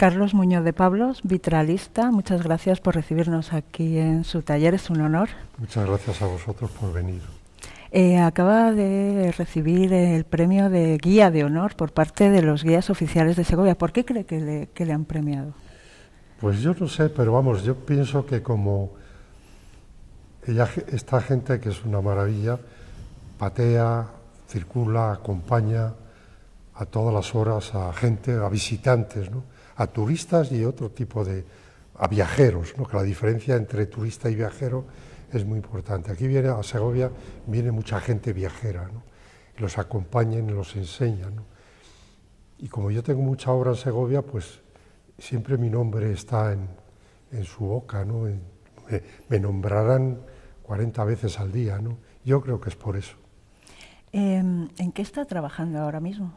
Carlos Muñoz de Pablos, vitralista, muchas gracias por recibirnos aquí en su taller, es un honor. Muchas gracias a vosotros por venir. Acaba de recibir el premio de Guía de Honor por parte de los guías oficiales de Segovia. ¿Por qué cree que le han premiado? Pues yo no sé, pero vamos, yo pienso que como esta gente, que es una maravilla, patea, circula, acompaña a todas las horas a gente, a visitantes, ¿no?, a turistas y otro tipo de... a viajeros, ¿no?, que la diferencia entre turista y viajero es muy importante. Aquí viene a Segovia, viene mucha gente viajera, ¿no?, y los acompañan y los enseñan, ¿no? Y como yo tengo mucha obra en Segovia, pues siempre mi nombre está en su boca, ¿no? Me nombrarán 40 veces al día, ¿no? Yo creo que es por eso. ¿En qué está trabajando ahora mismo?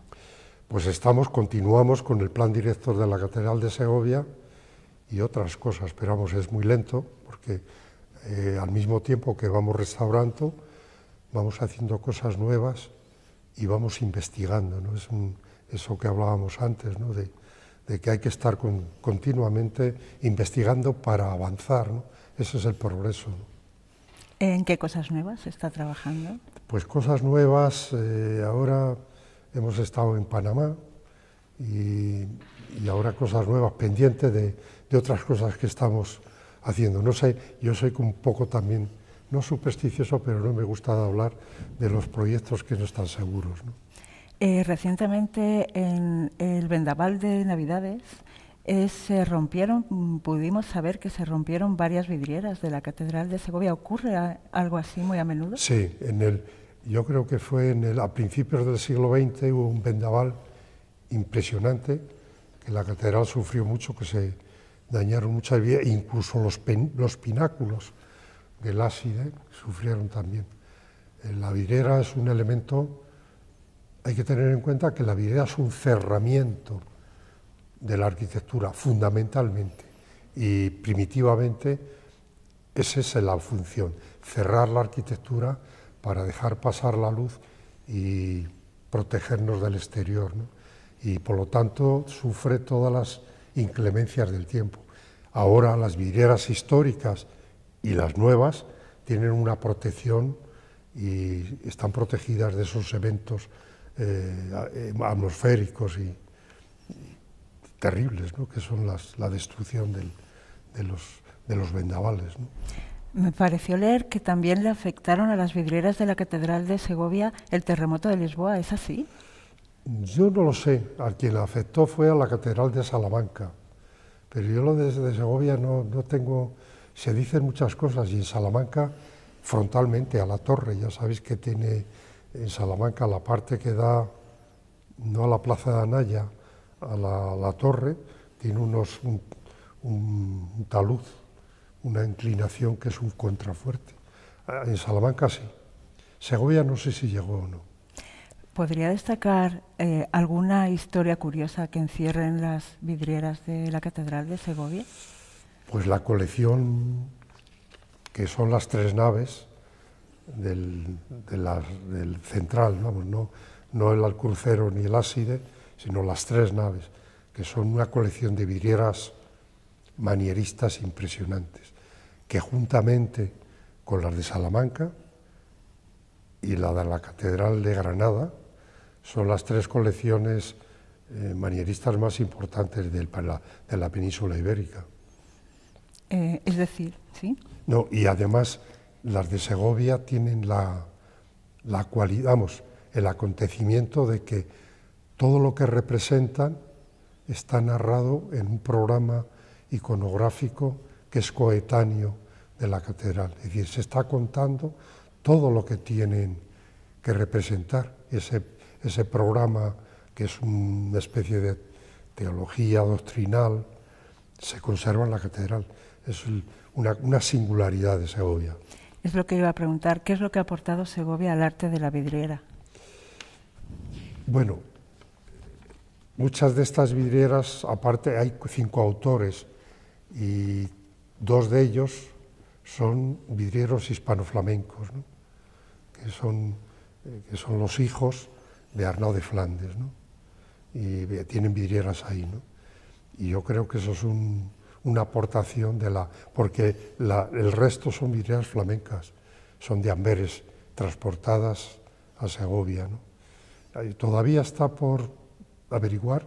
Pues continuamos con el plan director de la Catedral de Segovia y otras cosas, pero vamos, es muy lento, porque al mismo tiempo que vamos restaurando, vamos haciendo cosas nuevas y vamos investigando, ¿no? Es eso que hablábamos antes, ¿no?, de que hay que estar continuamente investigando para avanzar, ¿no? Ese es el progreso, ¿no? ¿En qué cosas nuevas está trabajando? Pues cosas nuevas, ahora... Hemos estado en Panamá y ahora cosas nuevas, pendientes de otras cosas que estamos haciendo. No sé, yo soy un poco también, no supersticioso, pero no me gusta hablar de los proyectos que no están seguros, ¿no? Recientemente, en el vendaval de Navidades, pudimos saber que se rompieron varias vidrieras de la Catedral de Segovia. ¿Ocurre algo así muy a menudo? Sí, yo creo que fue a principios del siglo XX, hubo un vendaval impresionante, que la catedral sufrió mucho, que se dañaron muchas vías, incluso los pináculos del ábside sufrieron también. La vidriera es un elemento, hay que tener en cuenta que la vidriera es un cerramiento de la arquitectura, fundamentalmente, y primitivamente esa es la función, cerrar la arquitectura para dejar pasar la luz y protegernos del exterior, ¿no? Y por lo tanto sufre todas las inclemencias del tiempo. Ahora las vidrieras históricas y las nuevas tienen una protección y están protegidas de esos eventos atmosféricos y terribles, ¿no?, que son la destrucción de los vendavales, ¿no? Me pareció leer que también le afectaron a las vidrieras de la Catedral de Segovia el terremoto de Lisboa, ¿es así? Yo no lo sé, a quien la afectó fue a la Catedral de Salamanca, pero yo lo de Segovia no tengo... Se dicen muchas cosas y en Salamanca frontalmente a la torre, ya sabéis que tiene en Salamanca la parte que da, no a la plaza de Anaya, a la torre, tiene un talud, una inclinación que es un contrafuerte. En Salamanca sí. Segovia no sé si llegó o no. ¿Podría destacar alguna historia curiosa que encierren las vidrieras de la Catedral de Segovia? Pues la colección, que son las tres naves del central, vamos, no el alcrucero ni el ábside, sino las tres naves, que son una colección de vidrieras manieristas impresionantes, que juntamente con las de Salamanca y la de la Catedral de Granada son las tres colecciones manieristas más importantes de la Península Ibérica. Es decir, ¿sí? No, y además las de Segovia tienen la cualidad, vamos, el acontecimiento de que todo lo que representan está narrado en un programa iconográfico que es coetáneo de la catedral, es decir, se está contando todo lo que tienen que representar, ese programa que es una especie de teología doctrinal, se conserva en la catedral, es una singularidad de Segovia. Es lo que iba a preguntar, ¿qué es lo que ha aportado Segovia al arte de la vidriera? Bueno, muchas de estas vidrieras, aparte hay 5 autores, y 2 de ellos son vidrieros hispanoflamencos, ¿no?, que son los hijos de Arnaud de Flandes, ¿no?, y tienen vidrieras ahí, ¿no? Y yo creo que eso es una aportación de la... porque el resto son vidrieras flamencas, son de Amberes, transportadas a Segovia, ¿no? Y todavía está por averiguar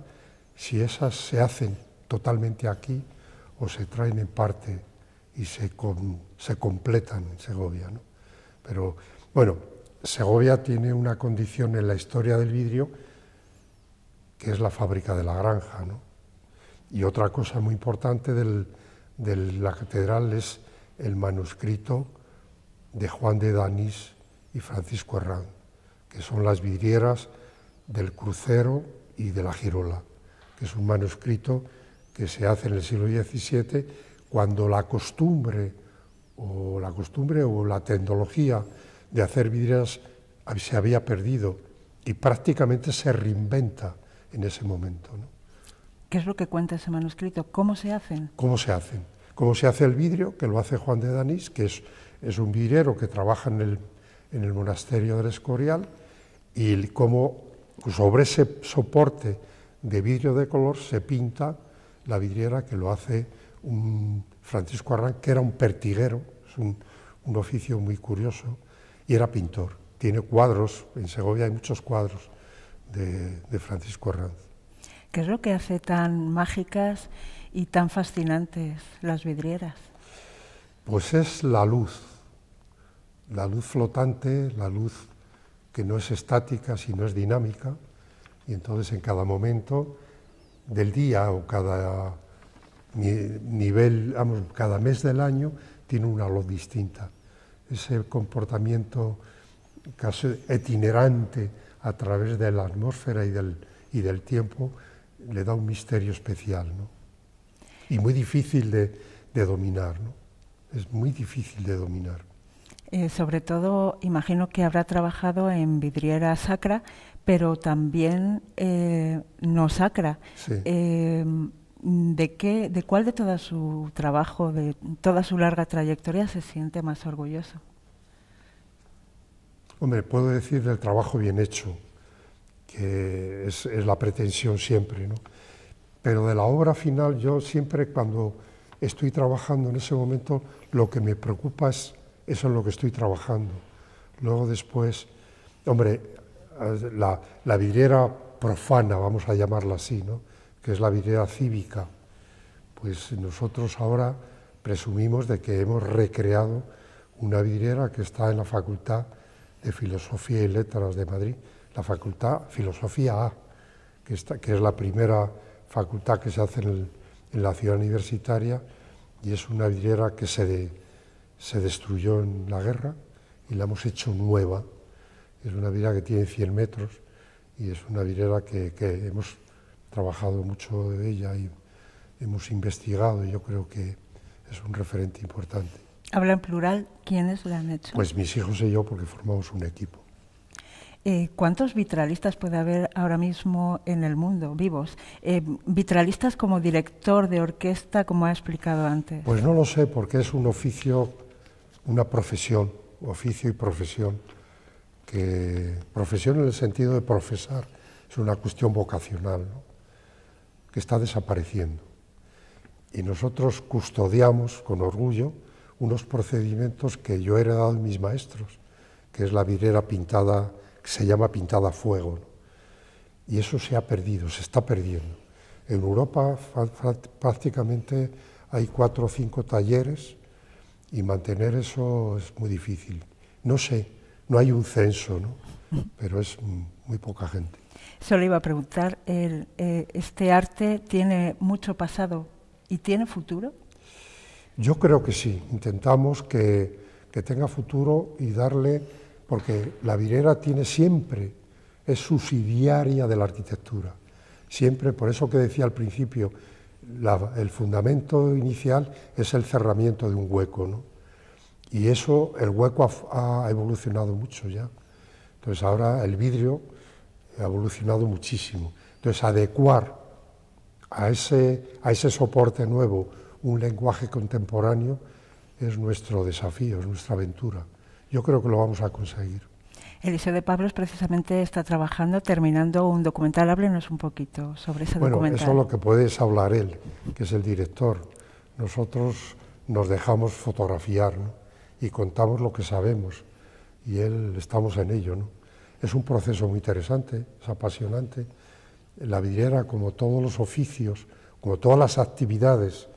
si esas se hacen totalmente aquí o se traen en parte y se completan en Segovia, ¿no? Pero, bueno, Segovia tiene una condición en la historia del vidrio, que es la fábrica de la granja, ¿no? Y otra cosa muy importante de la catedral es el manuscrito de Juan de Danis y Francisco Herrán, que son las vidrieras del crucero y de la girola, que es un manuscrito que se hace en el siglo XVII, cuando la costumbre o la tecnología de hacer vidrieras se había perdido y prácticamente se reinventa en ese momento, ¿no? ¿Qué es lo que cuenta ese manuscrito? ¿Cómo se hacen? ¿Cómo se hacen? ¿Cómo se hace el vidrio? Que lo hace Juan de Danis, que es un vidriero que trabaja en el monasterio del Escorial, y cómo sobre ese soporte de vidrio de color se pinta la vidriera, que lo hace un Francisco Herrán, que era un pertiguero, es un oficio muy curioso, y era pintor. Tiene cuadros, en Segovia hay muchos cuadros de Francisco Herranz. ¿Qué es lo que hace tan mágicas y tan fascinantes las vidrieras? Pues es la luz flotante, la luz que no es estática, sino es dinámica, y entonces en cada momento del día o cada nivel, vamos, cada mes del año tiene una luz distinta. Ese comportamiento casi itinerante a través de la atmósfera y del tiempo le da un misterio especial, ¿no? Y muy difícil de dominar, ¿no? Es muy difícil de dominar. Sobre todo, imagino que habrá trabajado en vidriera sacra, pero también no sacra. Sí. ¿De cuál de todo su trabajo, de toda su larga trayectoria, se siente más orgulloso? Hombre, puedo decir del trabajo bien hecho, que es la pretensión siempre, ¿no? Pero de la obra final, yo siempre cuando estoy trabajando en ese momento, lo que me preocupa es eso en lo que estoy trabajando. Luego después, hombre, la vidriera profana, vamos a llamarla así, ¿no?, que es la vidriera cívica, pues nosotros ahora presumimos de que hemos recreado una vidriera que está en la Facultad de Filosofía y Letras de Madrid, la Facultad Filosofía A, que es la primera facultad que se hace en la ciudad universitaria, y es una vidriera que se destruyó en la guerra y la hemos hecho nueva. Es una vidriera que tiene 100 metros y es una vidriera que hemos trabajado mucho de ella y hemos investigado, y yo creo que es un referente importante. ¿Habla en plural? ¿Quiénes la han hecho? Pues mis hijos y yo, porque formamos un equipo. ¿Cuántos vitralistas puede haber ahora mismo en el mundo, vivos? ¿Vitralistas como director de orquesta, como ha explicado antes? Pues no lo sé, porque es un oficio, una profesión, oficio y profesión, profesión en el sentido de profesar, es una cuestión vocacional, ¿no?, que está desapareciendo. Y nosotros custodiamos con orgullo unos procedimientos que yo he heredado de mis maestros, que es la vidriera pintada, que se llama pintada a fuego, ¿no? Y eso se ha perdido, se está perdiendo. En Europa prácticamente hay 4 o 5 talleres y mantener eso es muy difícil. No sé, no hay un censo, ¿no?, pero es muy poca gente. Solo iba a preguntar, ¿este arte tiene mucho pasado y tiene futuro? Yo creo que sí, intentamos que tenga futuro y darle, porque la vidriera tiene siempre, es subsidiaria de la arquitectura, siempre, por eso que decía al principio, el fundamento inicial es el cerramiento de un hueco, ¿no? Y eso, el hueco ha evolucionado mucho ya, entonces ahora el vidrio ha evolucionado muchísimo. Entonces, adecuar a ese soporte nuevo un lenguaje contemporáneo es nuestro desafío, es nuestra aventura. Yo creo que lo vamos a conseguir. Eliseo de Pablos precisamente está trabajando, terminando un documental. Háblenos un poquito sobre ese documental. Bueno, eso es lo que puedes hablar él, que es el director. Nosotros nos dejamos fotografiar, ¿no?, y contamos lo que sabemos, y él, estamos en ello, ¿no? Es un proceso muy interesante, es apasionante. La vidriera, como todos los oficios, como todas las actividades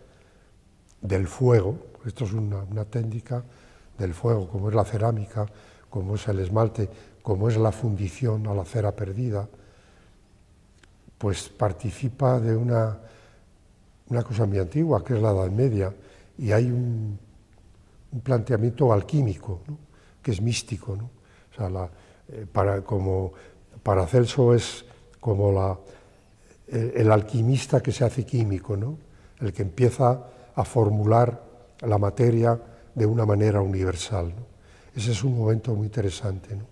del fuego, esto es una técnica del fuego, como es la cerámica, como es el esmalte, como es la fundición a la cera perdida, pues participa de una cosa muy antigua, que es la Edad Media, y hay un planteamiento alquímico, ¿no?, que es místico, ¿no? O sea, para Celso es como el alquimista que se hace químico, ¿no?, el que empieza a formular la materia de una manera universal, ¿no? Ese es un momento muy interesante, ¿no?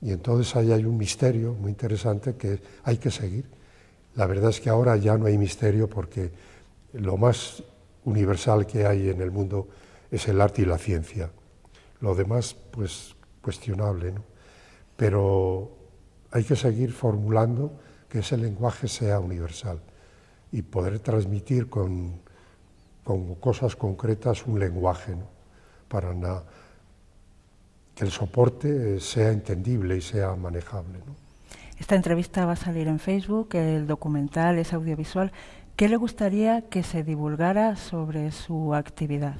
Y entonces ahí hay un misterio muy interesante que hay que seguir. La verdad es que ahora ya no hay misterio, porque lo más universal que hay en el mundo es el arte y la ciencia. Lo demás, pues, cuestionable, ¿no? Pero hay que seguir formulando que ese lenguaje sea universal y poder transmitir con cosas concretas un lenguaje, ¿no?, para que el soporte sea entendible y sea manejable, ¿no? Esta entrevista va a salir en Facebook, el documental es audiovisual. ¿Qué le gustaría que se divulgara sobre su actividad?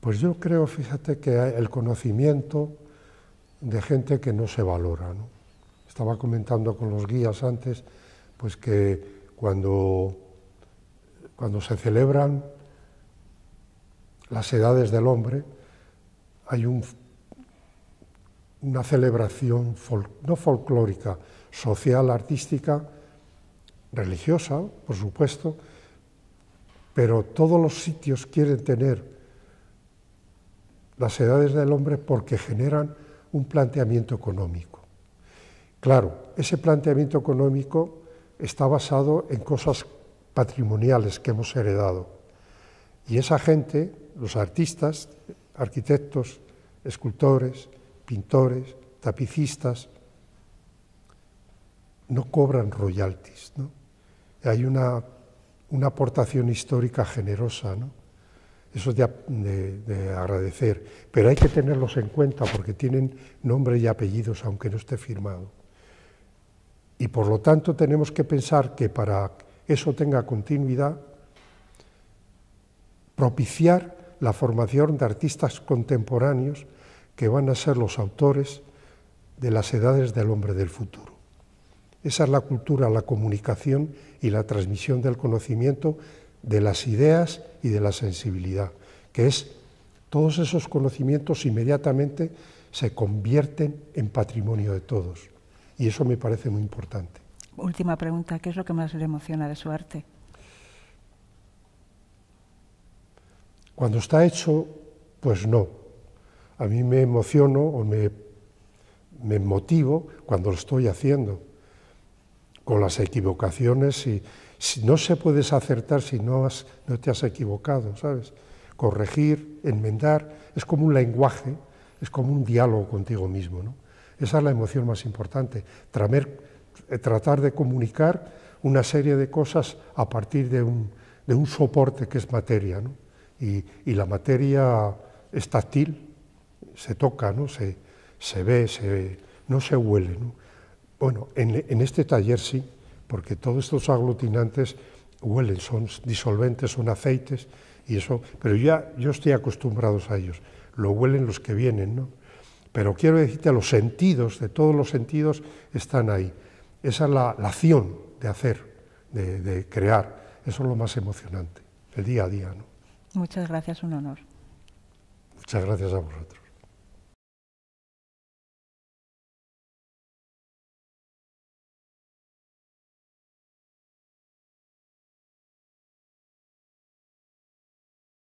Pues yo creo, fíjate, que el conocimiento de gente que no se valora, ¿no? Estaba comentando con los guías antes, pues que cuando se celebran las edades del hombre, hay una celebración no folclórica, social, artística, religiosa, por supuesto, pero todos los sitios quieren tener las edades del hombre porque generan un planteamiento económico. Claro, ese planteamiento económico está basado en cosas patrimoniales que hemos heredado. Y esa gente, los artistas, arquitectos, escultores, pintores, tapicistas, no cobran royalties, ¿no? Hay una aportación histórica generosa, ¿no? Eso es de agradecer, pero hay que tenerlos en cuenta porque tienen nombre y apellidos, aunque no esté firmado. Y por lo tanto tenemos que pensar que para eso tenga continuidad, propiciar la formación de artistas contemporáneos que van a ser los autores de las edades del hombre del futuro. Esa es la cultura, la comunicación y la transmisión del conocimiento, de las ideas y de la sensibilidad, que es todos esos conocimientos inmediatamente se convierten en patrimonio de todos, y eso me parece muy importante. Última pregunta, ¿qué es lo que más le emociona de su arte? Cuando está hecho, pues no. A mí me emociono o me motivo cuando lo estoy haciendo, con las equivocaciones y... No se puedes acertar si no te has equivocado, ¿sabes? Corregir, enmendar, es como un lenguaje, es como un diálogo contigo mismo, ¿no? Esa es la emoción más importante, tratar de comunicar una serie de cosas a partir de un soporte que es materia, ¿no? Y la materia es táctil, se toca, ¿no? Se ve, no se huele, ¿no? Bueno, en este taller sí, porque todos estos aglutinantes huelen, son disolventes, son aceites, y eso, pero yo estoy acostumbrado a ellos, lo huelen los que vienen, ¿no? Pero quiero decirte, los sentidos, de todos los sentidos, están ahí. Esa es la acción de hacer, de crear, eso es lo más emocionante, el día a día, ¿no? Muchas gracias, un honor. Muchas gracias a vosotros.